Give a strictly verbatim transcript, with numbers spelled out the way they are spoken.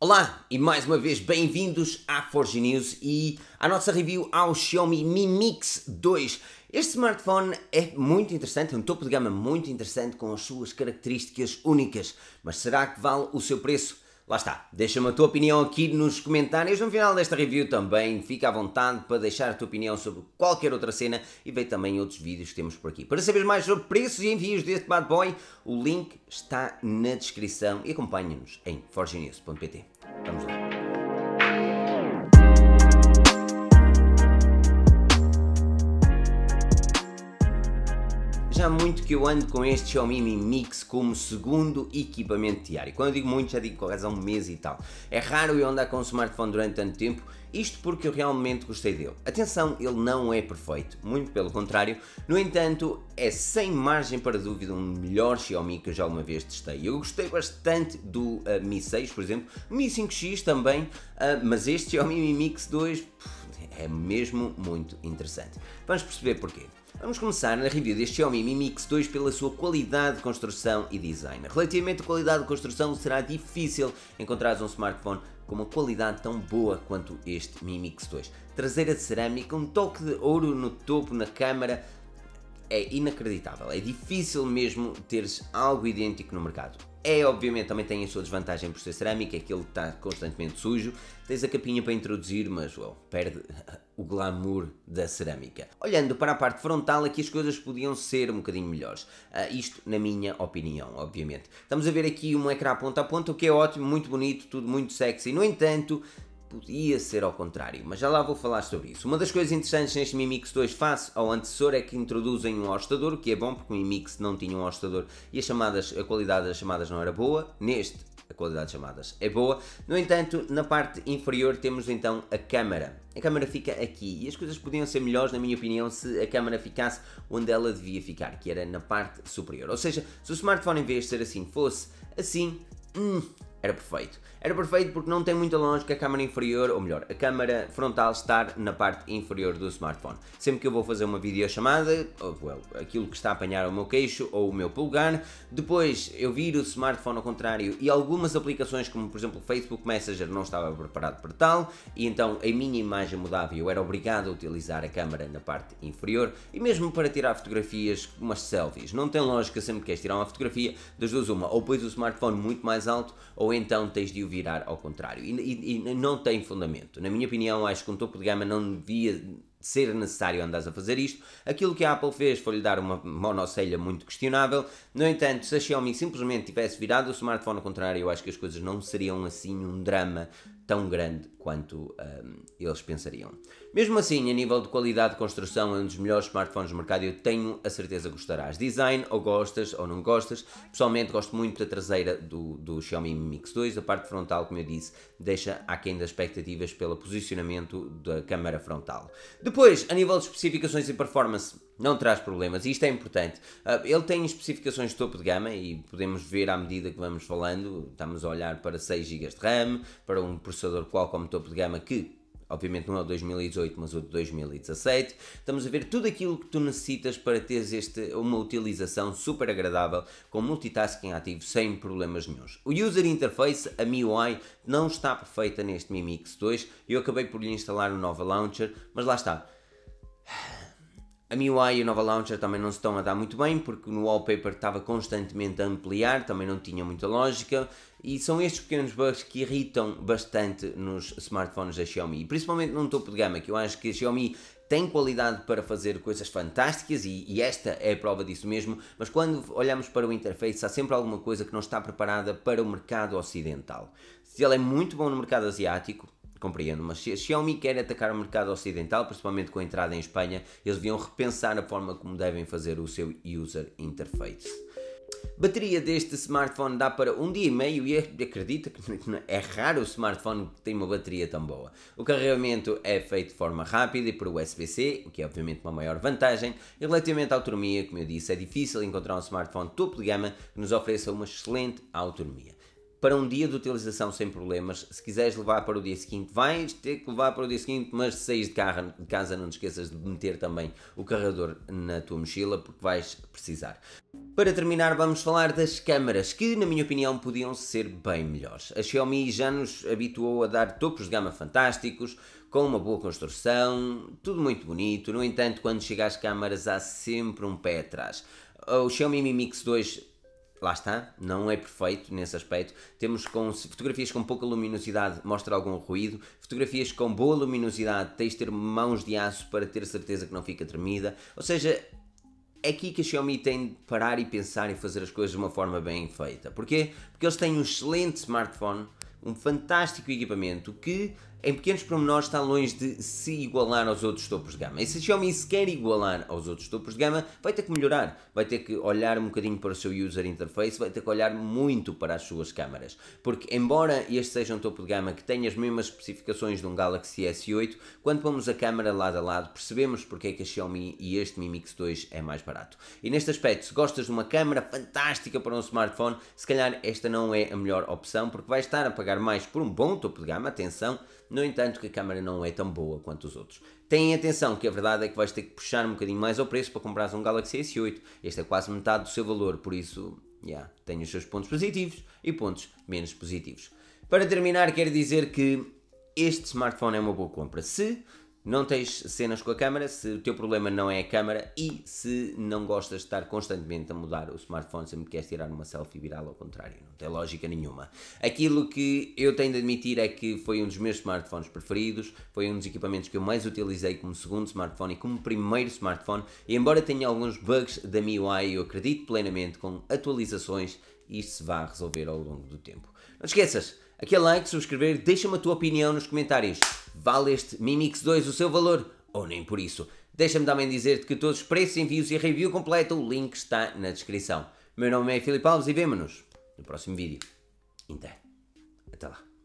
Olá e mais uma vez bem-vindos à four g news e à nossa review ao Xiaomi Mi Mix dois. Este smartphone é muito interessante, é um topo de gama muito interessante com as suas características únicas, mas será que vale o seu preço? Lá está, deixa-me a tua opinião aqui nos comentários. No final desta review também fica à vontade para deixar a tua opinião sobre qualquer outra cena e ver também outros vídeos que temos por aqui. Para saber mais sobre preços e envios deste bad boy, o link está na descrição e acompanha-nos em four g news ponto p t. Vamos lá. Já há muito que eu ando com este Xiaomi Mi Mix como segundo equipamento diário. Quando eu digo muito, já digo quase há um mês e tal. É raro eu andar com um smartphone durante tanto tempo, isto porque eu realmente gostei dele. Atenção, ele não é perfeito, muito pelo contrário. No entanto, é sem margem para dúvida um melhor Xiaomi que eu já alguma vez testei. Eu gostei bastante do uh, Mi seis, por exemplo, Mi cinco X também, uh, mas este Xiaomi Mi Mix dois pff, é mesmo muito interessante. Vamos perceber porquê. Vamos começar na review deste Xiaomi Mi Mix dois pela sua qualidade de construção e design. Relativamente à qualidade de construção, será difícil encontrar um smartphone com uma qualidade tão boa quanto este Mi Mix dois. Traseira de cerâmica, um toque de ouro no topo, na câmara, é inacreditável. É difícil mesmo teres algo idêntico no mercado. É, obviamente, também tem a sua desvantagem por ser cerâmica, é que ele está constantemente sujo. Tens a capinha para introduzir, mas well, perde o glamour da cerâmica. Olhando para a parte frontal, aqui as coisas podiam ser um bocadinho melhores. Uh, isto na minha opinião, obviamente. Estamos a ver aqui um ecrã ponta a ponta, o que é ótimo, muito bonito, tudo muito sexy. No entanto, podia ser ao contrário, mas já lá vou falar sobre isso. Uma das coisas interessantes neste Mi Mix dois face ao antecessor é que introduzem um ajustador, o que é bom porque o Mi Mix não tinha um ajustador e as chamadas, a qualidade das chamadas não era boa. Neste, a qualidade das chamadas é boa. No entanto, na parte inferior temos então a câmara. A câmara fica aqui e as coisas podiam ser melhores, na minha opinião, se a câmara ficasse onde ela devia ficar, que era na parte superior. Ou seja, se o smartphone em vez de ser assim fosse assim, hum, era perfeito. Era perfeito porque não tem muita lógica a câmara inferior, ou melhor, a câmara frontal estar na parte inferior do smartphone. Sempre que eu vou fazer uma videochamada, oh, well, aquilo que está a apanhar é o meu queixo ou o meu polegar, depois eu viro o smartphone ao contrário e algumas aplicações como, por exemplo, o Facebook Messenger não estava preparado para tal, e então a minha imagem mudava e eu era obrigado a utilizar a câmara na parte inferior, e mesmo para tirar fotografias, umas selfies. Não tem lógica, sempre que queres tirar uma fotografia, das duas uma, ou pões o smartphone muito mais alto, ou então tens de o virar ao contrário, e, e, e não tem fundamento. Na minha opinião, acho que um topo de gama não devia ser necessário andares a fazer isto. Aquilo que a Apple fez foi-lhe dar uma monocelha muito questionável. No entanto, se a Xiaomi simplesmente tivesse virado o smartphone ao contrário, eu acho que as coisas não seriam assim um drama tão grande quanto um, eles pensariam. Mesmo assim, a nível de qualidade de construção, é um dos melhores smartphones do mercado. Eu tenho a certeza que gostarás. Design, ou gostas ou não gostas. Pessoalmente, gosto muito da traseira do, do Xiaomi Mi Mix dois. A parte frontal, como eu disse, deixa aquém das expectativas pelo posicionamento da câmara frontal. Depois, a nível de especificações e performance, não traz problemas, e isto é importante. Uh, ele tem especificações de topo de gama e podemos ver à medida que vamos falando. Estamos a olhar para seis gigas de RAM, para um processador Qualcomm topo de gama que, obviamente, não é o dois mil e dezoito, mas o de dois mil e dezassete. Estamos a ver tudo aquilo que tu necessitas para teres este, uma utilização super agradável, com multitasking ativo, sem problemas nenhuns. O User Interface, a M I U I, não está perfeita neste Mi Mix dois. Eu acabei por lhe instalar o Nova Launcher, mas lá está. A M I U I e a Nova Launcher também não se estão a dar muito bem, porque no wallpaper estava constantemente a ampliar, também não tinha muita lógica, e são estes pequenos bugs que irritam bastante nos smartphones da Xiaomi, principalmente num topo de gama, que eu acho que a Xiaomi tem qualidade para fazer coisas fantásticas, e, e esta é a prova disso mesmo, mas quando olhamos para o interface há sempre alguma coisa que não está preparada para o mercado ocidental. Se ele é muito bom no mercado asiático, compreendo, mas se a Xiaomi quer atacar o mercado ocidental, principalmente com a entrada em Espanha, eles deviam repensar a forma como devem fazer o seu user interface. Bateria deste smartphone dá para um dia e meio, e acredita que é raro o smartphone que tem uma bateria tão boa. O carregamento é feito de forma rápida e por U S B C, o que é obviamente uma maior vantagem. E relativamente à autonomia, como eu disse, é difícil encontrar um smartphone topo de gama que nos ofereça uma excelente autonomia. para um dia de utilização sem problemas. Se quiseres levar para o dia seguinte, vais ter que levar para o dia seguinte, mas se saís de, carro, de casa não te esqueças de meter também o carregador na tua mochila, porque vais precisar. Para terminar, vamos falar das câmaras, que na minha opinião podiam ser bem melhores. A Xiaomi já nos habituou a dar topos de gama fantásticos, com uma boa construção, tudo muito bonito. No entanto, quando chega às câmaras há sempre um pé atrás. O Xiaomi Mi Mix dois, lá está, não é perfeito nesse aspecto. Temos com fotografias com pouca luminosidade, mostra algum ruído. Fotografias com boa luminosidade, tens de ter mãos de aço para ter certeza que não fica tremida. Ou seja, é aqui que a Xiaomi tem de parar e pensar e fazer as coisas de uma forma bem feita. Porquê? Porque eles têm um excelente smartphone, um fantástico equipamento que em pequenos pormenores está longe de se igualar aos outros topos de gama. E se a Xiaomi se quer igualar aos outros topos de gama, vai ter que melhorar, vai ter que olhar um bocadinho para o seu user interface, vai ter que olhar muito para as suas câmaras, porque embora este seja um topo de gama que tenha as mesmas especificações de um Galaxy S oito, quando pomos a câmara lado a lado percebemos porque é que a Xiaomi e este Mi Mix dois é mais barato. E neste aspecto, se gostas de uma câmara fantástica para um smartphone, se calhar esta não é a melhor opção, porque vais estar a pagar mais por um bom topo de gama, atenção. No entanto, que a câmera não é tão boa quanto os outros. Tenham atenção que a verdade é que vais ter que puxar um bocadinho mais ao preço para comprares um Galaxy S oito. Este é quase metade do seu valor, por isso, yeah, tem os seus pontos positivos e pontos menos positivos. Para terminar, quero dizer que este smartphone é uma boa compra. Se não tens cenas com a câmera, se o teu problema não é a câmera e se não gostas de estar constantemente a mudar o smartphone, sempre queres tirar uma selfie viral, ao contrário, não tem lógica nenhuma. Aquilo que eu tenho de admitir é que foi um dos meus smartphones preferidos, foi um dos equipamentos que eu mais utilizei como segundo smartphone e como primeiro smartphone, e embora tenha alguns bugs da M I U I, eu acredito plenamente com atualizações isto se vai resolver ao longo do tempo. Não te esqueças, aquele like, subscrever, deixa-me a tua opinião nos comentários. Vale este Mi Mix dois o seu valor ou nem por isso? Deixa-me também dizer-te que todos os preços, envios e review completa, o link está na descrição. Meu nome é Filipe Alves e vemo-nos no próximo vídeo. Então, até lá.